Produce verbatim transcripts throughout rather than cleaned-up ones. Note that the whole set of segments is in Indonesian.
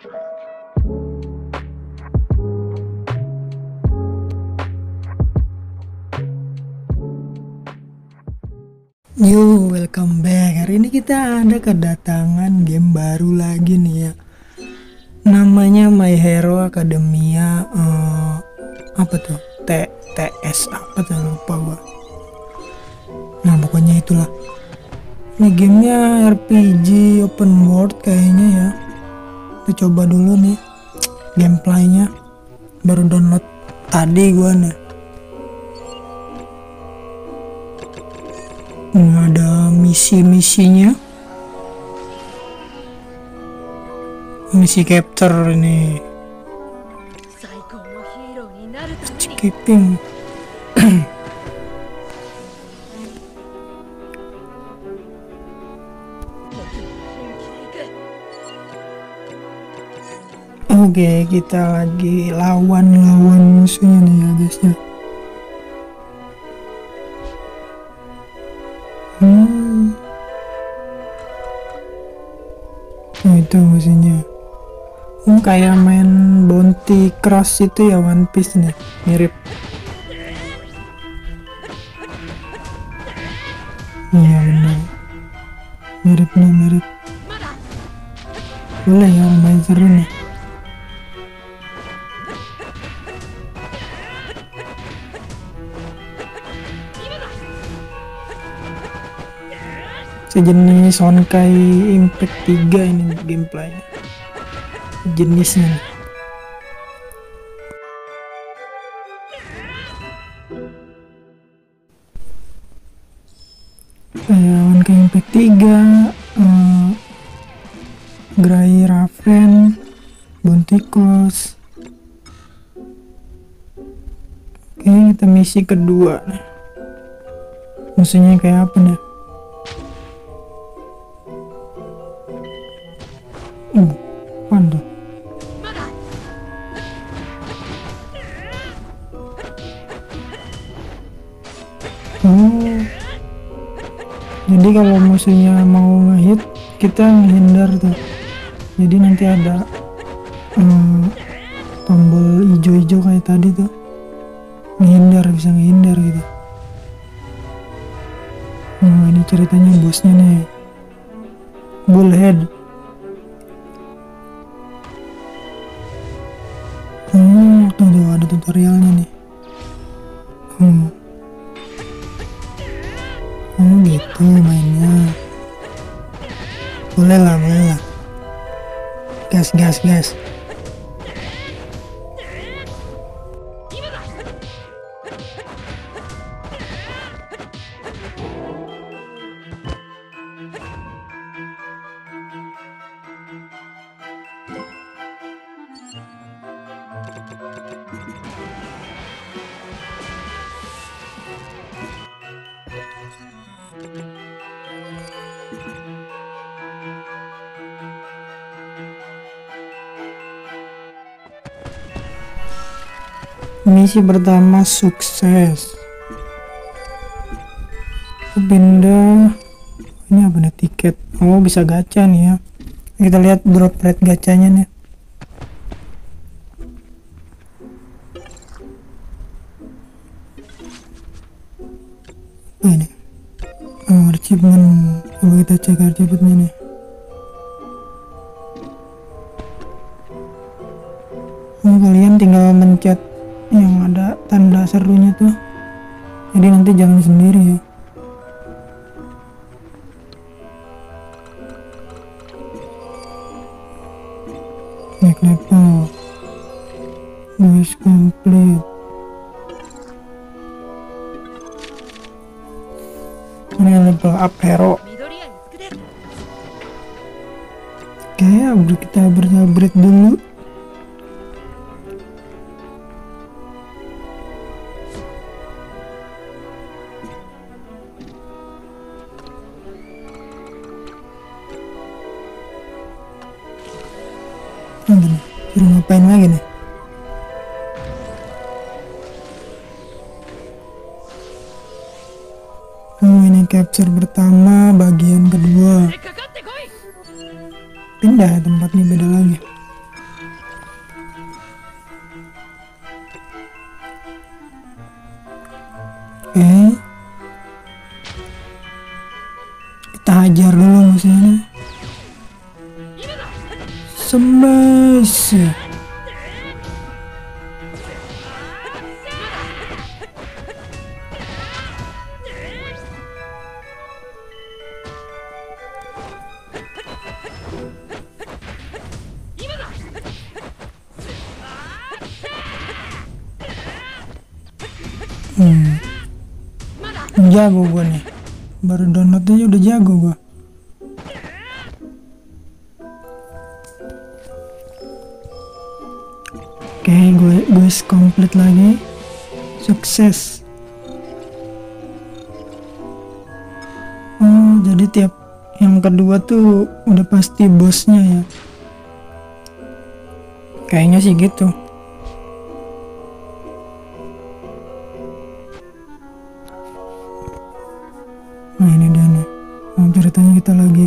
Yo, welcome back. Hari ini kita ada kedatangan game baru lagi nih ya. Namanya My Hero Academia uh, apa tuh? T TS apa tuh? Lupa gua. Nah, pokoknya itulah. Ini gamenya R P G open world kayaknya ya. Kita coba dulu nih gameplaynya. Baru download tadi gua nih. Nah, ada misi-misinya, misi capture ini, skipping. Oke, kita lagi lawan-lawan musuhnya nih ya guysnya. Hmm. Nah, itu musuhnya. Hmm, kayak main Bounty Crush itu ya, One Piece nih, mirip. Iya benar. Mirip nih, mirip. Boleh ya, main seru nih. Sejenis Honkai Impact tiga ini gameplaynya, jenisnya. Kayak Honkai Impact tiga, uh, Gray Raven, Bounty Crush. Oke, kita misi kedua. Musuhnya kayak apa nih? Uh, pandu. Oh, jadi kalau musuhnya mau ngehit, kita menghindar tuh. Jadi nanti ada um, tombol hijau-hijau kayak tadi tuh, menghindar, bisa menghindar gitu. Nah, ini ceritanya bosnya nih, Bullhead. Hmm, tuh, tuh ada tutorialnya nih. Hmm. Oh gitu mainnya. Boleh lah, boleh lah. Gas, gas, gas. Misi pertama sukses. Pindah. Ini apa nih, tiket? Oh, bisa gacha nih ya. Kita lihat drop rate gacanya nih. Nah, ini. Oh, achievement. Coba kita cek achievementnya nih. Oh, kalian tinggal mencet yang ada tanda serunya tuh, jadi nanti jalan sendiri ya. Naik level, quest complete. Ini level up hero. Oke, kita upgrade dulu. Suruh ngapain lagi nih? Oh, ini capture pertama, bagian kedua. Pindah tempatnya, beda lagi. okay. Kita hajar dulu musuh ini. Smash. Hmm. Jago gue nih, baru download aja udah jago gue. Oke, okay, gue gue komplit lagi, sukses. Oh, jadi tiap yang kedua tuh udah pasti bosnya ya. Kayaknya sih gitu. Nah ini dia nih, nah, ceritanya kita lagi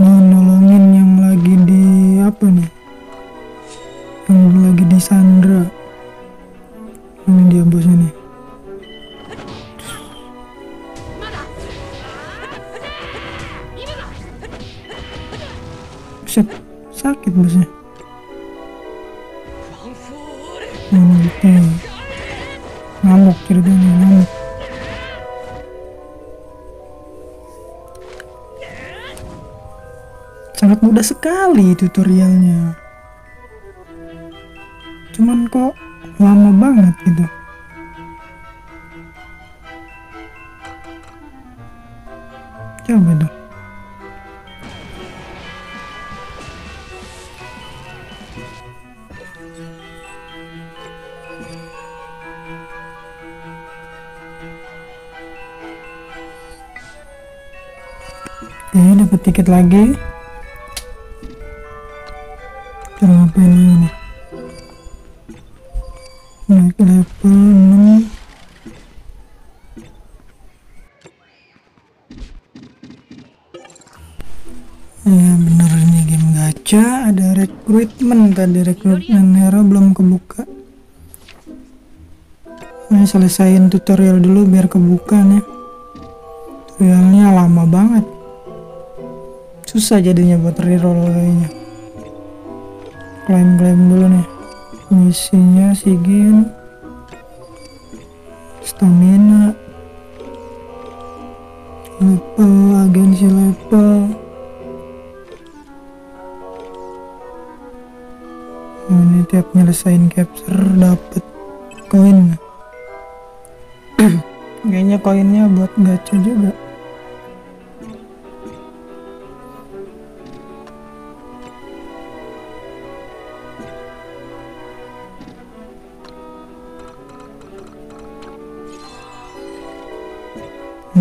mau nolongin yang lagi di apa nih, yang lagi di sandra. Ini dia bosnya nih. Buset, sakit bosnya. Nah ini dia, ngamuk ceritanya, ngamuk. Sangat mudah sekali tutorialnya, cuman kok lama banget gitu. Coba dong. Oke, dapat tiket lagi. Apa ini? Naik level enam. Ya bener nih, game gacha ada rekrutmen tadi, rekrutmen hero belum kebuka. Nah, selesaiin tutorial dulu biar kebuka nih. Tutorialnya lama banget, susah jadinya buat reroll kayaknya. Klaim-klaim dulu nih, misinya sigin, stamina, level, agensi level. Nah, ini tiap nyelesain capture dapet koin. Kayaknya koinnya buat gacha juga.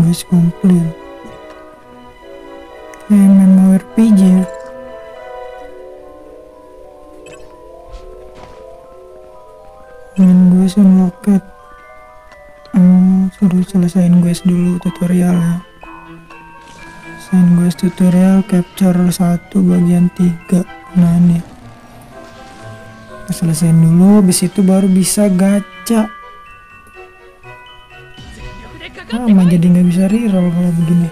Guys, komplit. Kayak memo R P G ya. Main guys on loket. Hmm, suruh selesain guys dulu tutorial ya. Selesain guys tutorial capture satu bagian tiga. Nah nih, selesain dulu, habis itu baru bisa gacha. Lama jadi nggak bisa reroll kalau begini.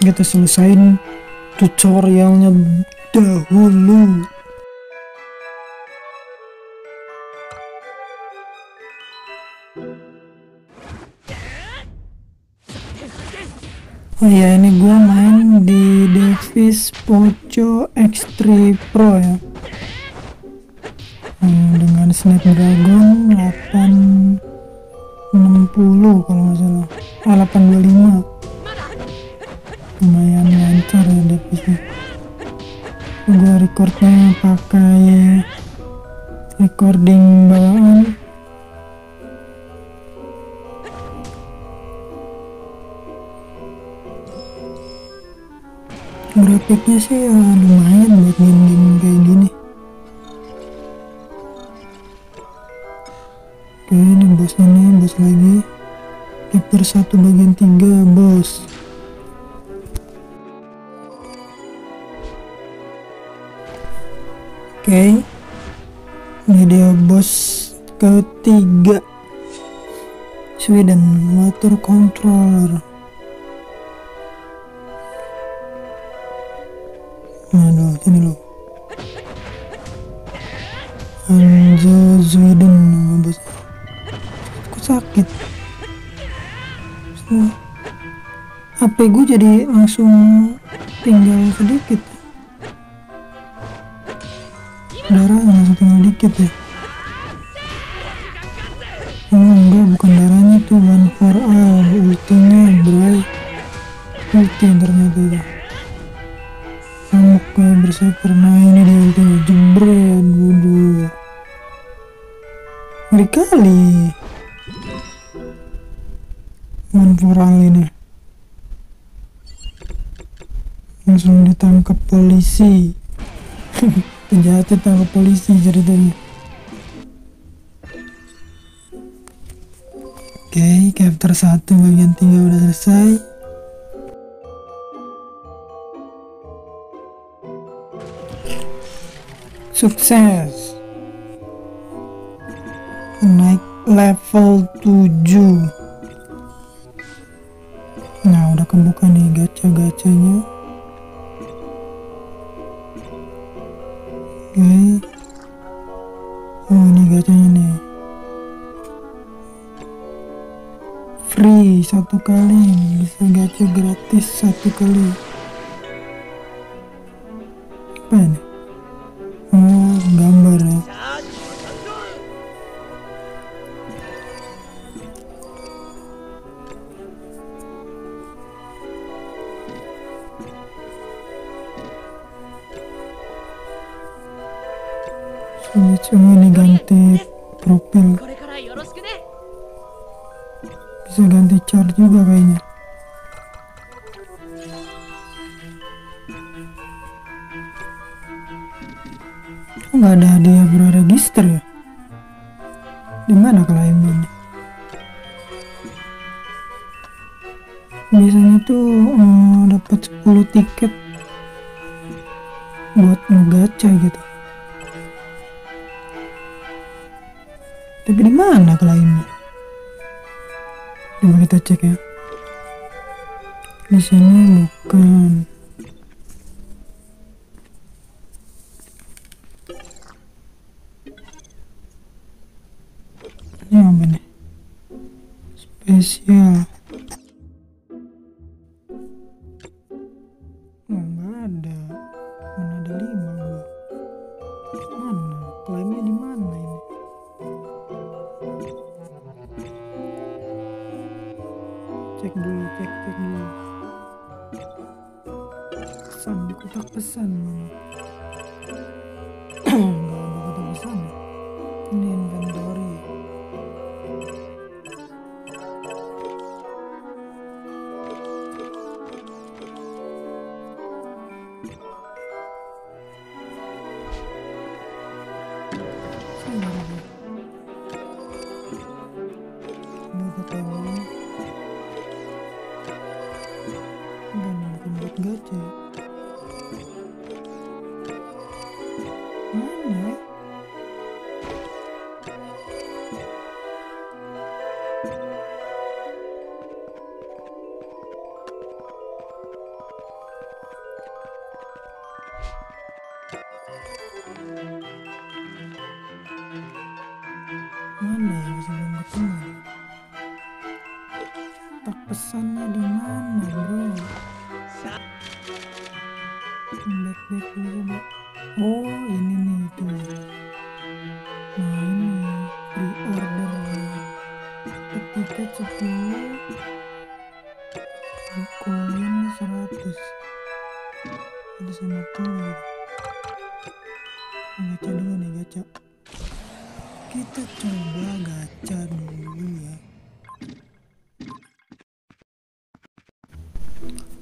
Kita selesain tutorialnya dahulu. Oh ya, ini gua main di device Poco X tiga Pro ya. Hmm, dengan Snapdragon delapan enam puluh kalau nggak salah, ah, delapan dua lima. Lumayan lancar ya device-nya. Gua recordnya pakai recording bawaan. Grafiknya sih ya lumayan buat game-game kayak gini. Oke, ini bos ini, bos lagi. Chapter satu bagian tiga, bos. Oke, ini dia bos ketiga. X W dan motor controller. Aduh, sini loh. Anjay, Sweden bos. Kok sakit? Semua. H P gue jadi langsung tinggal sedikit. Darahnya langsung tinggal dikit ya. Oh enggak, bukan darahnya tuh, one for all, ultinya bro. Ulti ternyata ya. Kamu kayak bersaper, nah ini dia ultinya, jebret, waduh. Ngeri kali. One for all ini. Langsung ditangkap polisi. Penjahatnya tangkap polisi ceritanya. Oke, chapter satu bagian tiga udah selesai. Sukses. Naik level tujuh. Nah, udah kebuka nih gacha-gachanya. Oke, okay. Oh ini gacanya nih, free satu kali, bisa gacha gratis satu kali. Apa ini? Oh gambar ya. Cuma ini ganti profil, bisa ganti chart juga kayaknya. Nggak ada hadiah bro, register ya? Dimana kliennya? Biasanya tuh eh, dapat sepuluh tiket buat ngegacha gitu. Tapi di mana kliennya? Coba kita cek ya. Di sini bukan. Ini apa nih? Spesial. Nggak ada. Mana ada lima gua? Mana? Kliennya di mana ini? Cek dulu, cek cek dulu. Pesan di kotak pesan mana? Enggak ada kotak pesan. Ini inventory. Mana ya, bisa belum ketemu. Tak pesannya di mana bro? Back back dulu bro. Oh ini nih tuh. Nah ini pre-order ketika sepuluh koin seratus. Ada sama koin. Gacha dulu nih, gacha. Kita coba gacha dulu ya.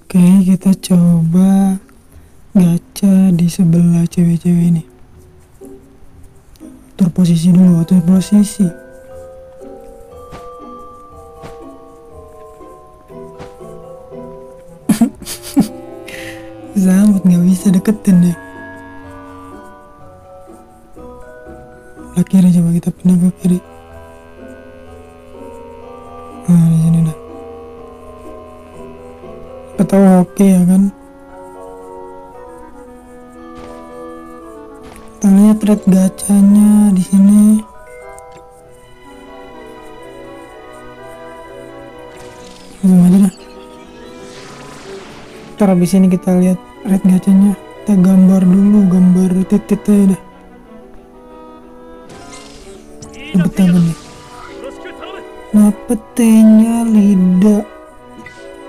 Oke, kita coba gacha di sebelah cewek-cewek ini. Atur posisi dulu, atur posisi. Zamat nggak bisa deketin deh. Kiri, coba kita pindah ke kiri. tahu oke ya kan. Kita lihat red gacanya di sini. Zoom aja dah. Ntar abis ini kita lihat red gacanya. Kita gambar dulu, gambar titiknya dah. Betul nih. Nah, petenya lidah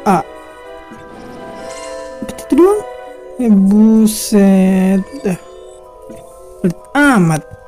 A. Betul doang. Ya buset. Pelit amat.